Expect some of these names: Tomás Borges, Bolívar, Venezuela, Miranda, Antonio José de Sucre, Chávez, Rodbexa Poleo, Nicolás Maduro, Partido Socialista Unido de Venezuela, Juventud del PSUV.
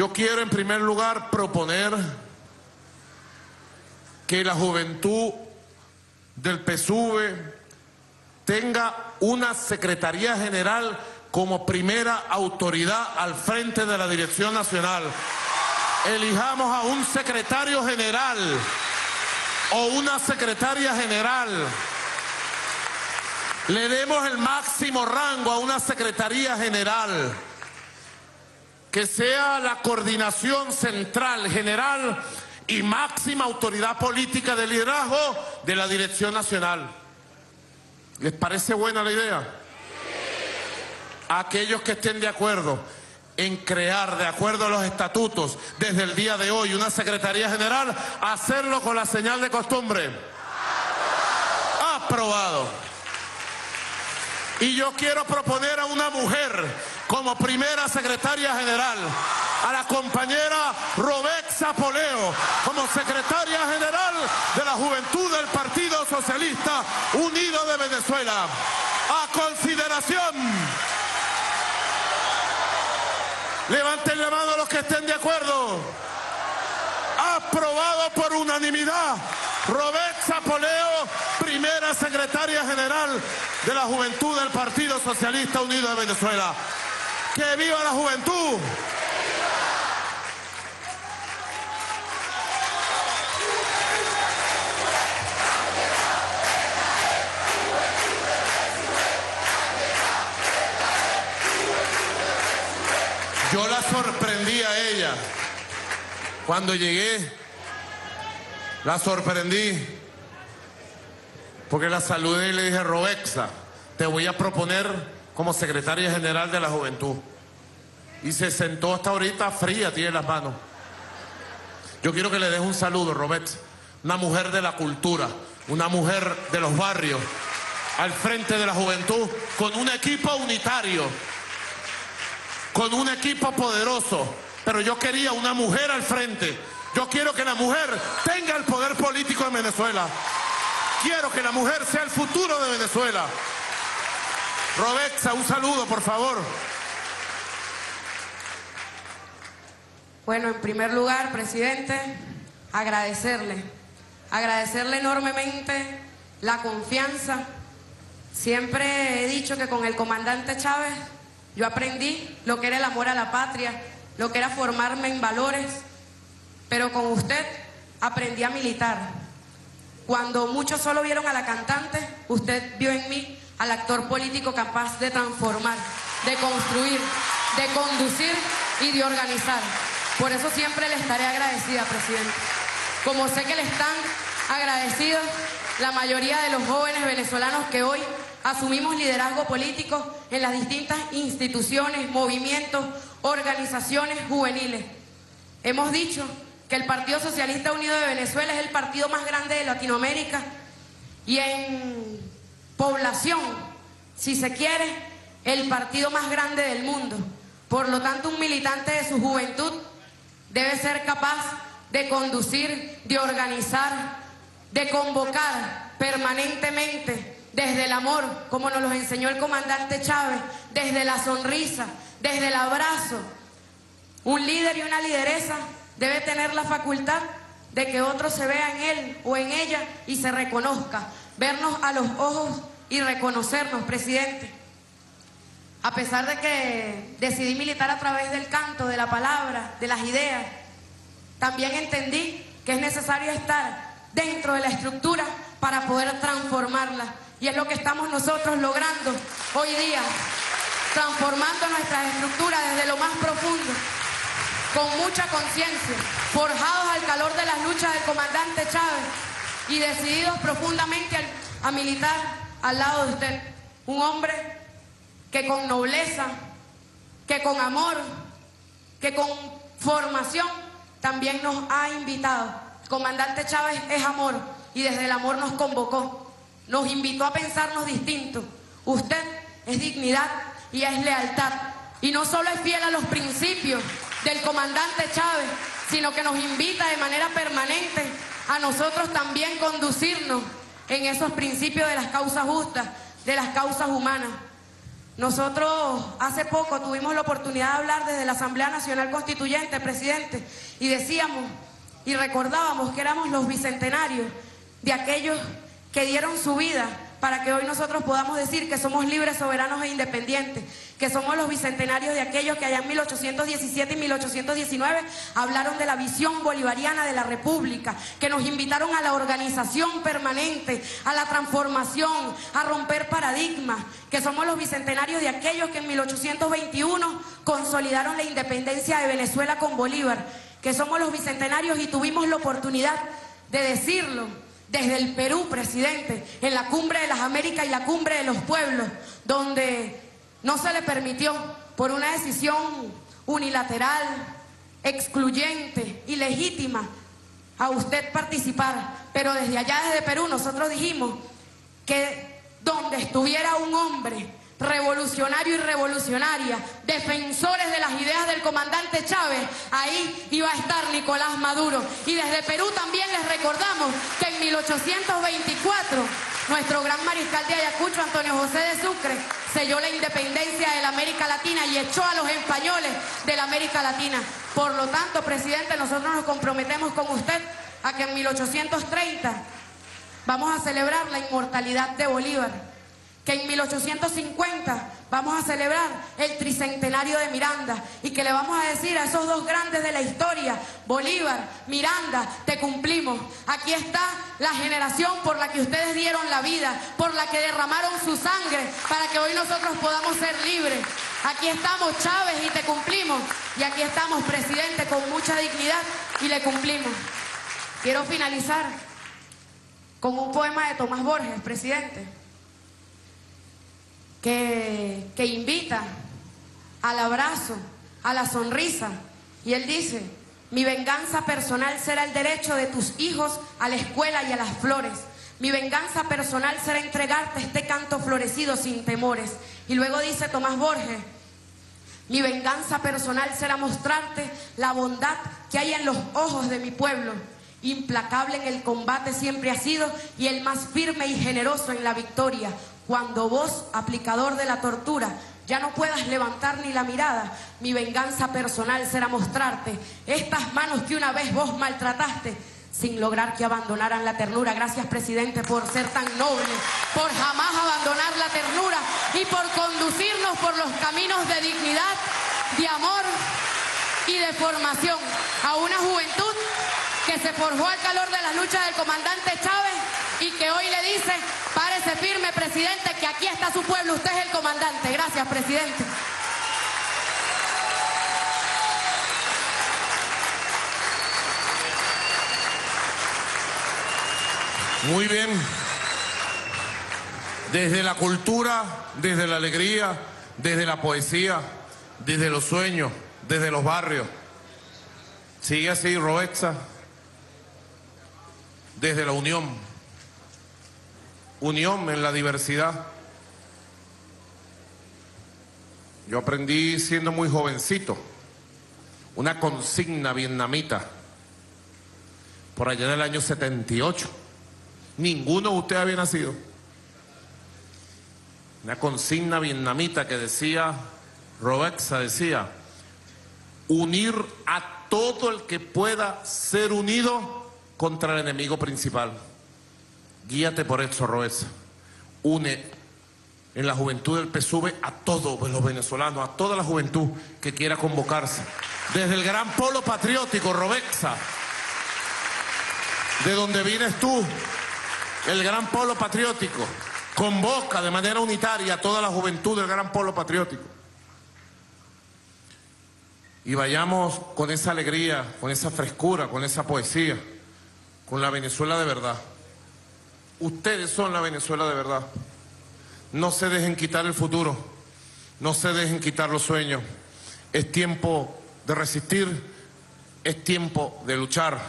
Yo quiero en primer lugar proponer que la juventud del PSUV tenga una Secretaría General como primera autoridad al frente de la Dirección Nacional. Elijamos a un secretario general o una secretaria general. Le demos el máximo rango a una secretaría general, que sea la coordinación central, general y máxima autoridad política de liderazgo de la Dirección Nacional. ¿Les parece buena la idea? A aquellos que estén de acuerdo en crear, de acuerdo a los estatutos, desde el día de hoy, una Secretaría General, hacerlo con la señal de costumbre. Aprobado. Y yo quiero proponer a una mujer como primera secretaria general, a la compañera Rodbexa Poleo, como secretaria general de la Juventud del Partido Socialista Unido de Venezuela. A consideración. Levanten la mano los que estén de acuerdo. Aprobado por unanimidad. Rodbexa Poleo, primera secretaria general de la Juventud del Partido Socialista Unido de Venezuela. ¡Que viva la juventud! Yo la sorprendí a ella. Cuando llegué, la sorprendí porque la saludé y le dije: Rodbexa, te voy a proponer como secretaria general de la juventud. Y se sentó hasta ahorita fría, tiene las manos. Yo quiero que le des un saludo, Rodbexa. Una mujer de la cultura, una mujer de los barrios, al frente de la juventud, con un equipo unitario, con un equipo poderoso, pero yo quería una mujer al frente. Yo quiero que la mujer tenga el poder político en Venezuela. Quiero que la mujer sea el futuro de Venezuela. Rodbexa, un saludo, por favor. Bueno, en primer lugar, presidente, agradecerle enormemente la confianza. Siempre he dicho que con el comandante Chávez yo aprendí lo que era el amor a la patria, lo que era formarme en valores, pero con usted aprendí a militar. Cuando muchos solo vieron a la cantante, usted vio en mí al actor político capaz de transformar, de construir, de conducir y de organizar. Por eso siempre le estaré agradecida, presidente. Como sé que le están agradecidos la mayoría de los jóvenes venezolanos que hoy asumimos liderazgo político en las distintas instituciones, movimientos, organizaciones juveniles. Hemos dicho que el Partido Socialista Unido de Venezuela es el partido más grande de Latinoamérica y en población, si se quiere, el partido más grande del mundo. Por lo tanto, un militante de su juventud debe ser capaz de conducir, de organizar, de convocar permanentemente desde el amor, como nos lo enseñó el comandante Chávez, desde la sonrisa, desde el abrazo. Un líder y una lideresa debe tener la facultad de que otro se vea en él o en ella y se reconozca, vernos a los ojos y reconocernos, presidente. A pesar de que decidí militar a través del canto, de la palabra, de las ideas, también entendí que es necesario estar dentro de la estructura para poder transformarla. Y es lo que estamos nosotros logrando hoy día, transformando nuestras estructuras desde lo más profundo, con mucha conciencia, forjados al calor de las luchas del comandante Chávez y decididos profundamente a militar al lado de usted. Un hombre que con nobleza, que con amor, que con formación también nos ha invitado. Comandante Chávez es amor y desde el amor nos convocó. Nos invitó a pensarnos distintos. Usted es dignidad y es lealtad. Y no solo es fiel a los principios del comandante Chávez, sino que nos invita de manera permanente a nosotros también conducirnos en esos principios de las causas justas, de las causas humanas. Nosotros hace poco tuvimos la oportunidad de hablar desde la Asamblea Nacional Constituyente, presidente, y decíamos y recordábamos que éramos los bicentenarios de aquellos que dieron su vida para que hoy nosotros podamos decir que somos libres, soberanos e independientes, que somos los bicentenarios de aquellos que allá en 1817 y 1819 hablaron de la visión bolivariana de la República, que nos invitaron a la organización permanente, a la transformación, a romper paradigmas, que somos los bicentenarios de aquellos que en 1821 consolidaron la independencia de Venezuela con Bolívar, que somos los bicentenarios y tuvimos la oportunidad de decirlo desde el Perú, presidente, en la Cumbre de las Américas y la Cumbre de los Pueblos, donde no se le permitió, por una decisión unilateral, excluyente, ilegítima, a usted participar. Pero desde allá, desde Perú, nosotros dijimos que donde estuviera un hombre revolucionario y revolucionaria, defensores de las ideas del comandante Chávez, ahí iba a estar Nicolás Maduro. Y desde Perú también les recordamos que en 1824 nuestro gran mariscal de Ayacucho, Antonio José de Sucre, selló la independencia de la América Latina y echó a los españoles de la América Latina. Por lo tanto, presidente, nosotros nos comprometemos con usted a que en 1830 vamos a celebrar la inmortalidad de Bolívar, que en 1850 vamos a celebrar el tricentenario de Miranda y que le vamos a decir a esos dos grandes de la historia, Bolívar, Miranda, te cumplimos. Aquí está la generación por la que ustedes dieron la vida, por la que derramaron su sangre para que hoy nosotros podamos ser libres. Aquí estamos, Chávez, y te cumplimos. Y aquí estamos, presidente, con mucha dignidad y le cumplimos. Quiero finalizar con un poema de Tomás Borges, presidente, que invita al abrazo, a la sonrisa, y él dice: mi venganza personal será el derecho de tus hijos a la escuela y a las flores, mi venganza personal será entregarte este canto florecido sin temores. Y luego dice Tomás Borges: mi venganza personal será mostrarte la bondad que hay en los ojos de mi pueblo, implacable en el combate siempre ha sido y el más firme y generoso en la victoria. Cuando vos, aplicador de la tortura, ya no puedas levantar ni la mirada, mi venganza personal será mostrarte estas manos que una vez vos maltrataste sin lograr que abandonaran la ternura. Gracias, presidente, por ser tan noble, por jamás abandonar la ternura y por conducirnos por los caminos de dignidad, de amor y de formación a una juventud que se forjó al calor de las luchas del comandante Chávez y que hoy le dice: párese firme, presidente, que aquí está su pueblo, usted es el comandante. Gracias, presidente. Muy bien. Desde la cultura, desde la alegría, desde la poesía, desde los sueños, desde los barrios. Sigue así, Rodbexa. Desde la unión. Unión en la diversidad. Yo aprendí siendo muy jovencito una consigna vietnamita por allá en el año 78. Ninguno de ustedes había nacido. Una consigna vietnamita que decía, Rodbexa decía: unir a todo el que pueda ser unido contra el enemigo principal. Guíate por eso, Rodbexa. Une en la juventud del PSUV a todos los venezolanos, a toda la juventud que quiera convocarse. Desde el gran polo patriótico, Rodbexa, de donde vienes tú, el gran polo patriótico, convoca de manera unitaria a toda la juventud del gran polo patriótico. Y vayamos con esa alegría, con esa frescura, con esa poesía, con la Venezuela de verdad. Ustedes son la Venezuela de verdad. No se dejen quitar el futuro. No se dejen quitar los sueños. Es tiempo de resistir. Es tiempo de luchar.